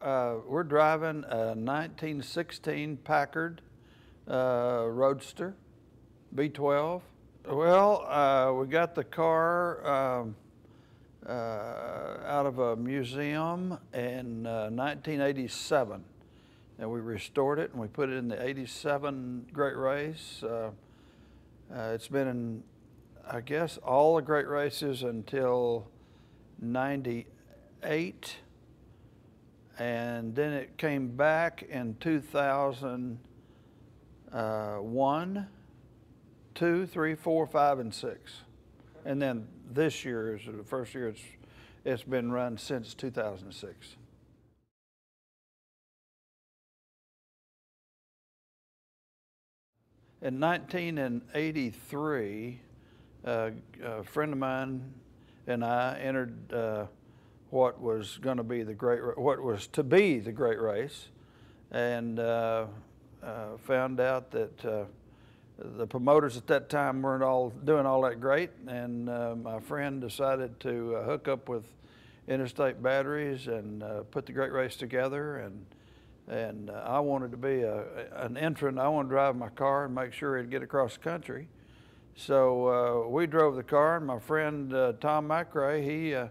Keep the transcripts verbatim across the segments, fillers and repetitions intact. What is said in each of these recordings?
uh, we're driving a nineteen sixteen Packard uh, Roadster, B twelve. Well, uh, we got the car um, uh, out of a museum in uh, nineteen eighty-seven, and we restored it and we put it in the eighty-seven Great Race. Uh, uh, it's been in, I guess, all the Great Races until ninety-eight, and then it came back in two thousand one. Two, three, four, five, and six, and then this year is the first year it's it's been run since two thousand six. In nineteen eighty-three, uh, a friend of mine and I entered uh, what was going to be the great what was to be the Great Race, and uh, uh, found out that. Uh, The promoters at that time weren't all doing all that great, and uh, my friend decided to uh, hook up with Interstate Batteries and uh, put the Great Race together. And and uh, I wanted to be a, an entrant. I wanted to drive my car and make sure it'd get across the country. So uh, we drove the car, and my friend uh, Tom McRae, he uh,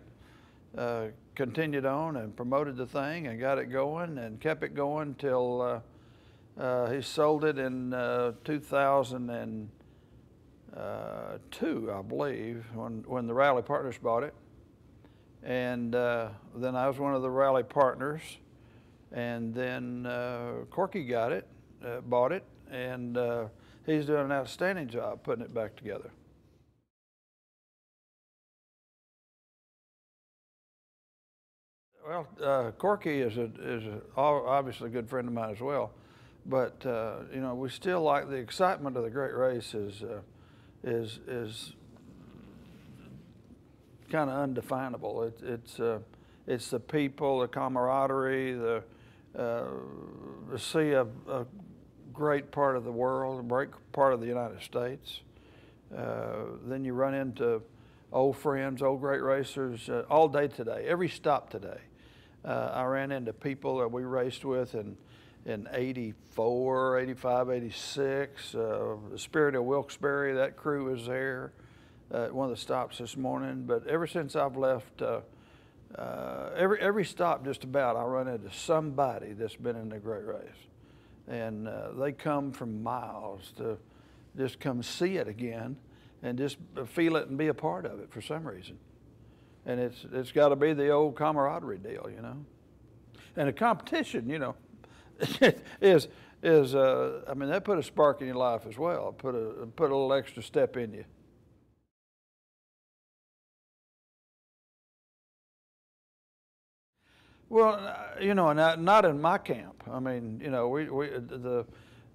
uh, continued on and promoted the thing and got it going and kept it going till. Uh, Uh, he sold it in uh, two thousand two, I believe, when, when the Rally Partners bought it. And uh, then I was one of the Rally Partners. And then uh, Corky got it, uh, bought it, and uh, he's doing an outstanding job putting it back together. Well, uh, Corky is, a, is a, obviously a good friend of mine as well. But uh, you know, we still like the excitement of the Great Race is uh, is is kind of undefinable. It, it's uh, it's the people, the camaraderie, the uh, see a, a great part of the world, a great part of the United States. Uh, then you run into old friends, old great racers uh, all day today. Every stop today, uh, I ran into people that we raced with and. In eighty-four, eighty-five, eighty-six, uh, the Spirit of Wilkes-Barre, that crew was there uh, at one of the stops this morning. But ever since I've left, uh, uh, every every stop just about, I run into somebody that's been in the Great Race. And uh, they come from miles to just come see it again and just feel it and be a part of it for some reason. And it's it's got to be the old camaraderie deal, you know. And a competition, you know. is is uh, I mean, that put a spark in your life as well. Put a put a little extra step in you. Well, you know, not not in my camp. I mean, you know, we we the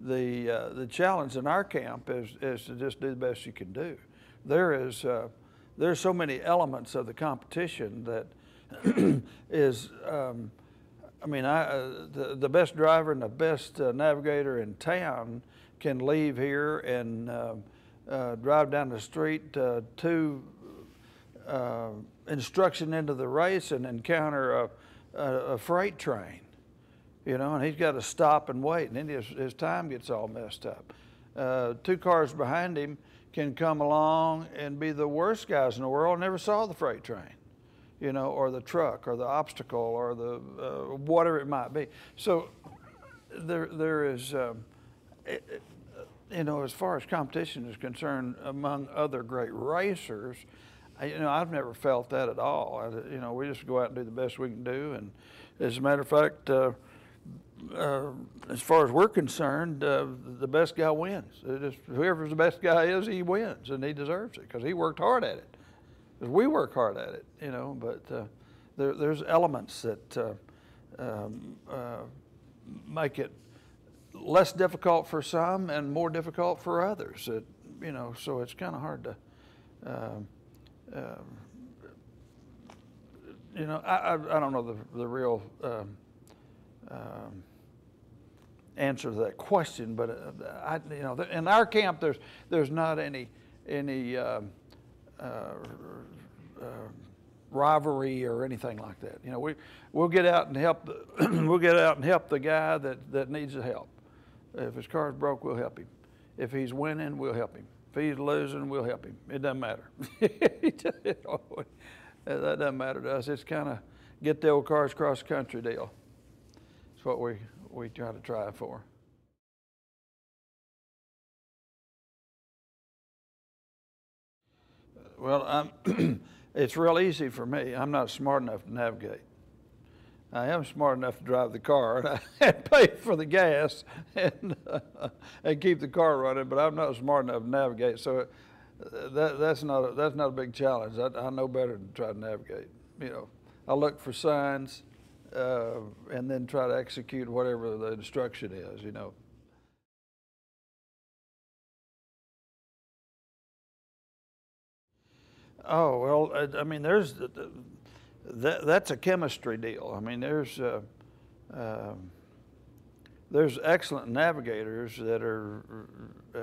the uh, the challenge in our camp is is to just do the best you can do. There is uh, there's so many elements of the competition that is. Um, I mean, I, uh, the, the best driver and the best uh, navigator in town can leave here and uh, uh, drive down the street uh, to uh, instruction into the race and encounter a, a, a freight train, you know, and he's got to stop and wait, and then his, his time gets all messed up. Uh, two cars behind him can come along and be the worst guys in the world, never saw the freight train. You know, or the truck, or the obstacle, or the uh, whatever it might be. So there, there is, um, it, it, you know, as far as competition is concerned, among other great racers, I, you know, I've never felt that at all. I, you know, we just go out and do the best we can do. And as a matter of fact, uh, uh, as far as we're concerned, uh, the best guy wins. It is, whoever's the best guy is, he wins, and he deserves it because he worked hard at it. We work hard at it, you know, but uh, there, there's elements that uh, um, uh, make it less difficult for some and more difficult for others. It, you know, so it's kind of hard to, uh, uh, you know, I, I, I don't know the, the real um, um, answer to that question, but uh, I, you know, in our camp, there's there's not any any. Um, Uh, uh, rivalry or anything like that. You know, we we'll get out and help the we'll get out and help the guy that that needs the help. If his car's broke, we'll help him. If he's winning, we'll help him. If he's losing, we'll help him. It doesn't matter. That doesn't matter to us. It's kind of get the old cars cross country deal. That's what we we try to try for. Well, I'm it's real easy for me. I'm not smart enough to navigate. I am smart enough to drive the car and, I, and pay for the gas and, uh, and keep the car running, but I'm not smart enough to navigate. So it, that, that's, not a, that's not a big challenge. I, I know better than to try to navigate. You know, I look for signs uh, and then try to execute whatever the instruction is, you know. Oh, well, I mean, there's, that, that's a chemistry deal. I mean, there's, uh, uh, there's excellent navigators that are uh,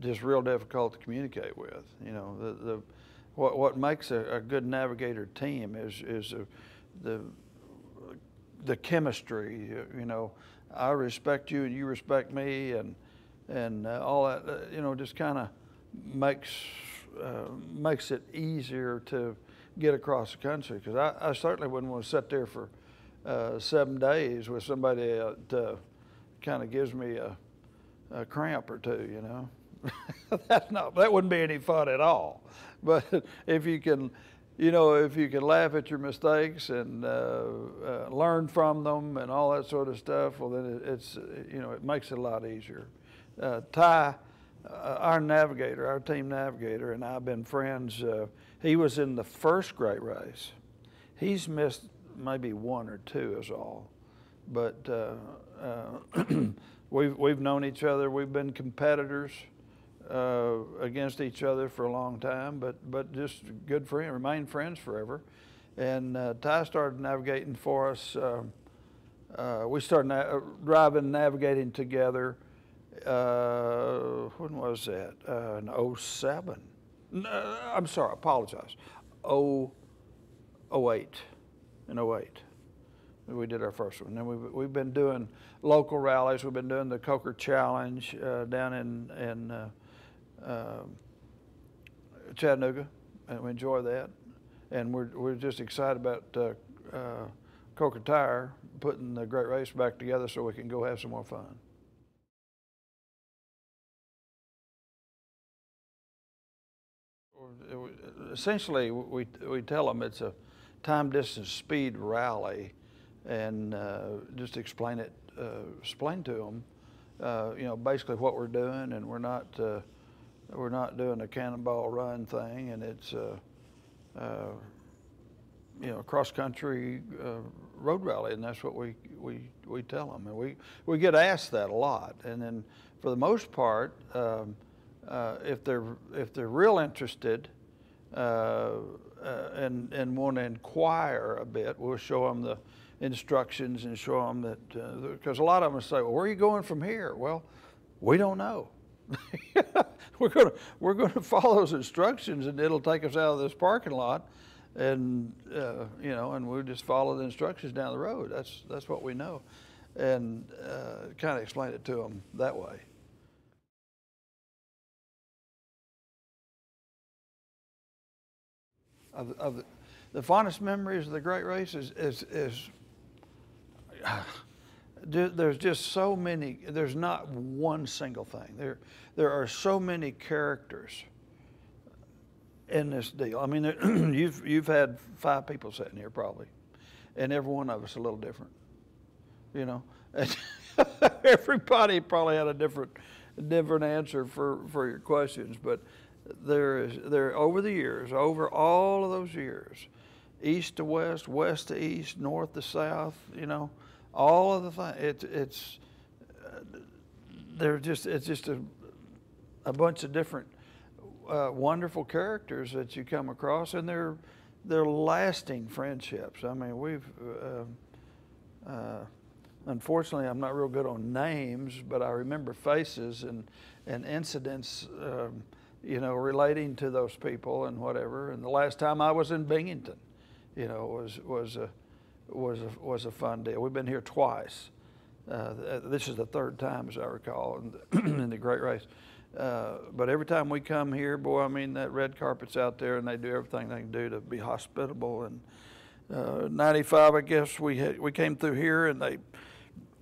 just real difficult to communicate with. You know, the, the what, what makes a, a good navigator team is, is a, the, the chemistry, you know. I respect you and you respect me and, and uh, all that, uh, you know, just kind of makes Uh, makes it easier to get across the country, because I, I certainly wouldn't want to sit there for uh, seven days with somebody that uh, kind of gives me a, a cramp or two, you know. That's not, that wouldn't be any fun at all. But if you can, you know, if you can laugh at your mistakes and uh, uh, learn from them and all that sort of stuff, well, then it, it's, you know, it makes it a lot easier. Uh, Ty, Uh, our navigator, our team navigator, and I've been friends. Uh, he was in the first Great Race. He's missed maybe one or two is all, but uh, uh, we've we've known each other. We've been competitors uh, against each other for a long time, but but just good friend, remain friends forever. And uh, Ty started navigating for us. Uh, uh, we started na driving, navigating together. Uh, when was that? Uh, in oh seven. No, I'm sorry, I apologize. oh eight. In oh eight, we did our first one. And we've, we've been doing local rallies. We've been doing the Coker Challenge uh, down in, in uh, uh, Chattanooga, and we enjoy that. And we're, we're just excited about uh, uh, Coker Tire putting the Great Race back together so we can go have some more fun. Essentially, we, we tell them it's a time, distance, speed rally, and uh, just explain it, uh, explain to them, uh, you know, basically what we're doing, and we're not, uh, we're not doing a cannonball run thing, and it's, uh, uh, you know, cross-country uh, road rally, and that's what we we we tell them, and we we get asked that a lot, and then for the most part. Um, Uh, if they're if they're real interested uh, uh, and and want to inquire a bit, we'll show them the instructions and show them that, because uh, a lot of them say, "Well, where are you going from here?" Well, we don't know. we're gonna we're gonna follow those instructions, and it'll take us out of this parking lot, and uh, you know, and we'll just follow the instructions down the road. That's that's what we know, and uh, kind of explain it to them that way. Of, of the, the fondest memories of the Great Race is, is, is uh, there's just so many, there's not one single thing. There, there are so many characters in this deal. I mean, there, you've, you've had five people sitting here probably, and every one of us a little different, you know. And everybody probably had a different, different answer for, for your questions, but There is, there over the years, over all of those years, east to west, west to east, north to south, you know, all of the things. It, it's, uh, they're just, it's just a, a bunch of different uh, wonderful characters that you come across, and they're, they're lasting friendships. I mean, we've, uh, uh, unfortunately, I'm not real good on names, but I remember faces and, and incidents. Um, you know, relating to those people and whatever. And the last time I was in Binghamton, you know, was was a was a, was a fun deal. We've been here twice. Uh, this is the third time, as I recall, in the, in the Great Race. Uh, but every time we come here, boy, I mean, that red carpet's out there, and they do everything they can do to be hospitable. And uh, ninety-five, I guess, we had, we came through here, and they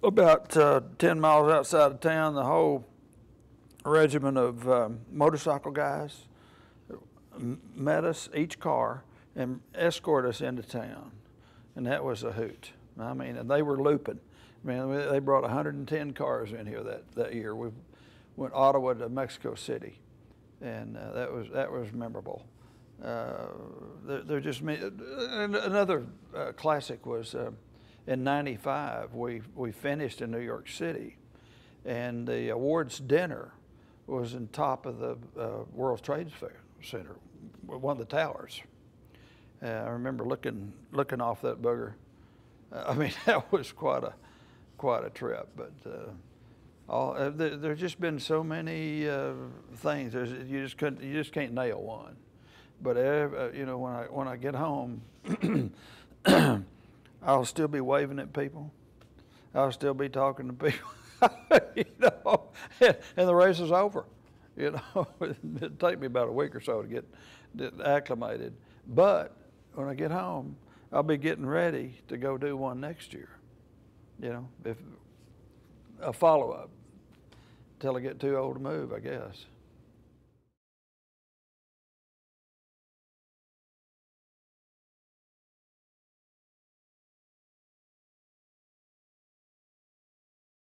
about uh, ten miles outside of town, the whole regiment of um, motorcycle guys met us, each car, and escorted us into town. And that was a hoot. I mean, and they were looping. Man, they brought one hundred ten cars in here that, that year. We went Ottawa to Mexico City, and uh, that was that was memorable. Uh, they're, they're just me. Another uh, classic was uh, in ninety-five. We we finished in New York City, and the awards dinner was in top of the uh, World Trade Center, one of the towers. Uh, I remember looking looking off that bugger. Uh, I mean, that was quite a. quite a trip, but uh, all, uh, there, there's just been so many uh, things. There's, you just couldn't, you just can't nail one. But uh, you know, when I when I get home, I'll still be waving at people. I'll still be talking to people. You know, and, and the race is over. You know, it'd take me about a week or so to get, get acclimated. But when I get home, I'll be getting ready to go do one next year. You know, if a follow-up, till I get too old to move, I guess.